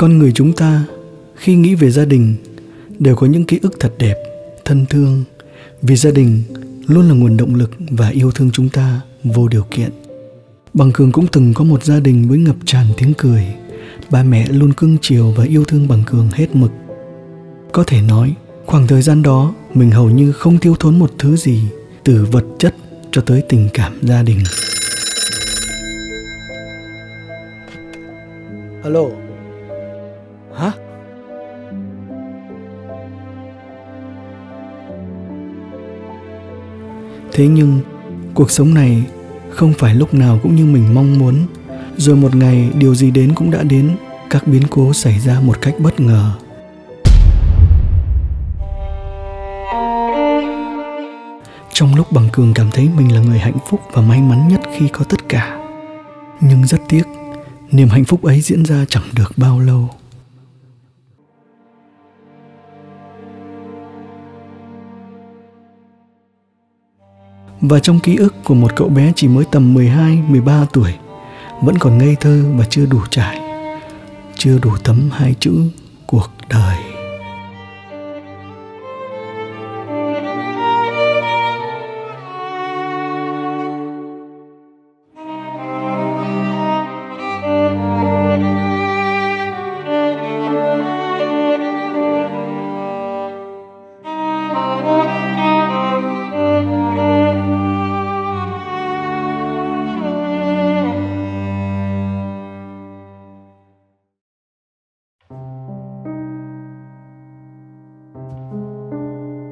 Con người chúng ta khi nghĩ về gia đình đều có những ký ức thật đẹp, thân thương, vì gia đình luôn là nguồn động lực và yêu thương chúng ta vô điều kiện. Bằng Cường cũng từng có một gia đình với ngập tràn tiếng cười. Ba mẹ luôn cưng chiều và yêu thương Bằng Cường hết mực. Có thể nói, khoảng thời gian đó mình hầu như không thiếu thốn một thứ gì, từ vật chất cho tới tình cảm gia đình. Alo? Hả? Thế nhưng, cuộc sống này không phải lúc nào cũng như mình mong muốn. Rồi một ngày điều gì đến cũng đã đến, các biến cố xảy ra một cách bất ngờ. Trong lúc Bằng Cường cảm thấy mình là người hạnh phúc và may mắn nhất khi có tất cả. Nhưng rất tiếc, niềm hạnh phúc ấy diễn ra chẳng được bao lâu. Và trong ký ức của một cậu bé chỉ mới tầm 12-13 tuổi, vẫn còn ngây thơ và chưa đủ trải, chưa đủ thấm hai chữ cuộc đời.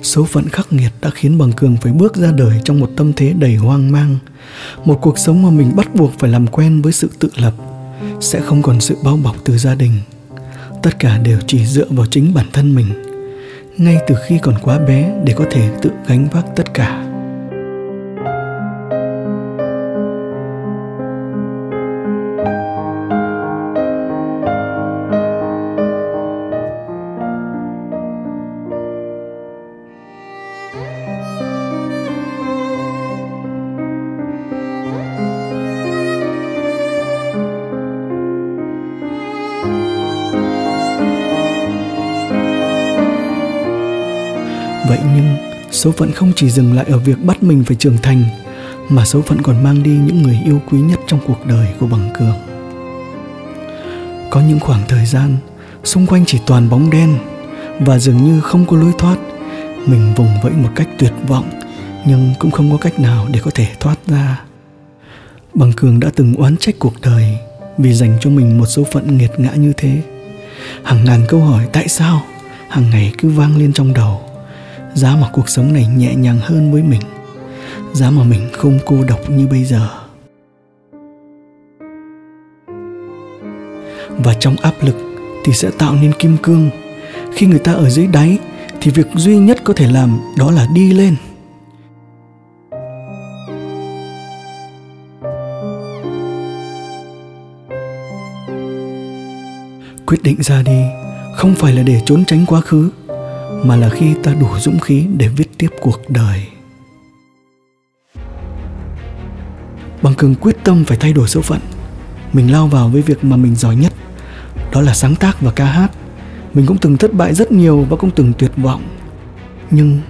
Số phận khắc nghiệt đã khiến Bằng Cường phải bước ra đời trong một tâm thế đầy hoang mang. Một cuộc sống mà mình bắt buộc phải làm quen với sự tự lập, sẽ không còn sự bao bọc từ gia đình. Tất cả đều chỉ dựa vào chính bản thân mình, ngay từ khi còn quá bé để có thể tự gánh vác tất cả. Vậy nhưng, số phận không chỉ dừng lại ở việc bắt mình phải trưởng thành, mà số phận còn mang đi những người yêu quý nhất trong cuộc đời của Bằng Cường. Có những khoảng thời gian, xung quanh chỉ toàn bóng đen, và dường như không có lối thoát. Mình vùng vẫy một cách tuyệt vọng, nhưng cũng không có cách nào để có thể thoát ra. Bằng Cường đã từng oán trách cuộc đời vì dành cho mình một số phận nghiệt ngã như thế. Hàng ngàn câu hỏi tại sao hàng ngày cứ vang lên trong đầu. Giá mà cuộc sống này nhẹ nhàng hơn với mình, giá mà mình không cô độc như bây giờ. Và trong áp lực thì sẽ tạo nên kim cương. Khi người ta ở dưới đáy thì việc duy nhất có thể làm đó là đi lên. Quyết định ra đi không phải là để trốn tránh quá khứ, mà là khi ta đủ dũng khí để viết tiếp cuộc đời. Bằng Cường quyết tâm phải thay đổi số phận. Mình lao vào với việc mà mình giỏi nhất, đó là sáng tác và ca hát. Mình cũng từng thất bại rất nhiều và cũng từng tuyệt vọng. Nhưng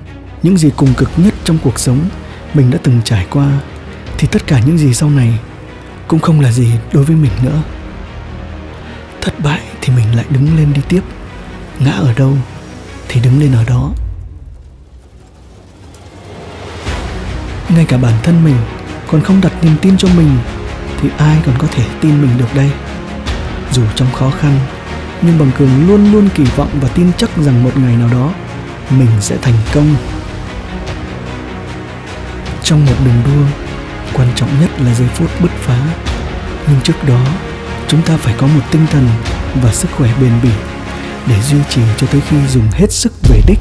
những gì cùng cực nhất trong cuộc sống mình đã từng trải qua, thì tất cả những gì sau này cũng không là gì đối với mình nữa. Thất bại thì mình lại đứng lên đi tiếp. Ngã ở đâu thì đứng lên ở đó. Ngay cả bản thân mình còn không đặt niềm tin cho mình thì ai còn có thể tin mình được đây. Dù trong khó khăn, nhưng Bằng Cường luôn luôn kỳ vọng và tin chắc rằng một ngày nào đó mình sẽ thành công. Trong một đường đua, quan trọng nhất là giây phút bứt phá. Nhưng trước đó, chúng ta phải có một tinh thần và sức khỏe bền bỉ để duy trì cho tới khi dùng hết sức về đích.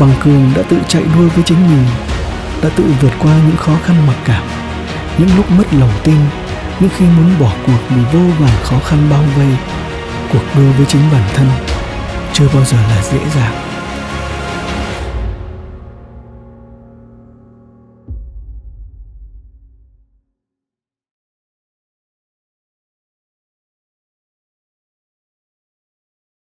Bằng Cường đã tự chạy đua với chính mình, đã tự vượt qua những khó khăn mặc cảm, những lúc mất lòng tin, những khi muốn bỏ cuộc vì vô vàn khó khăn bao vây. Cuộc đua với chính bản thân chưa bao giờ là dễ dàng.